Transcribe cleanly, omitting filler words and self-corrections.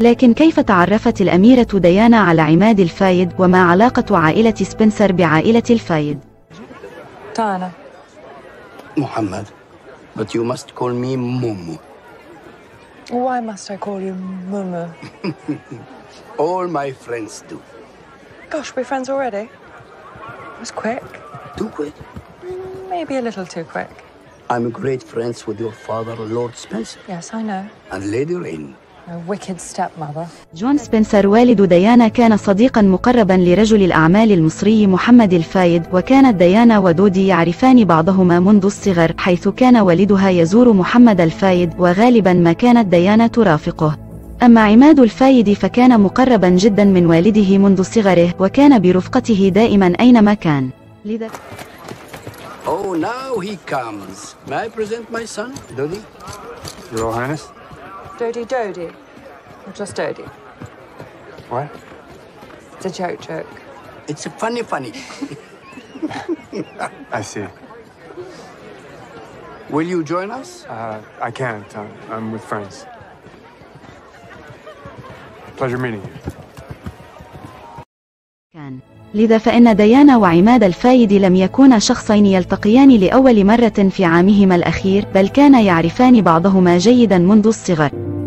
لكن كيف تعرفت الأميرة ديانا على عماد الفايد؟ وما علاقة عائلة سبنسر بعائلة الفايد؟ تانا محمد but you must call me Mumu. Why must I call you Mumu? All my friends do. Gosh, we're friends already? It was quick. Too quick? Maybe a little too quick. I'm great friends with your father, Lord Spencer. Yes, I know. And Lady Rain. A wicked stepmother. جون سبينسر والد ديانا كان صديقا مقربا لرجل الأعمال المصري محمد الفايد، وكانت ديانا ودودي يعرفان بعضهما منذ الصغر، حيث كان والدها يزور محمد الفايد وغالبا ما كانت ديانا ترافقه. أما عماد الفايد فكان مقربا جدا من والده منذ صغره، وكان برفقته دائما أينما كان. لذا Oh, now he comes. May I present my son, Dodie? Your Highness? Dodie. Or just Dodie. What? It's a joke. It's a funny. I see. Will you join us? I can't. I'm with friends. Pleasure meeting you. لذا فإن ديانا وعماد الفايد لم يكونا شخصين يلتقيان لأول مرة في عامهما الأخير، بل كانا يعرفان بعضهما جيدا منذ الصغر.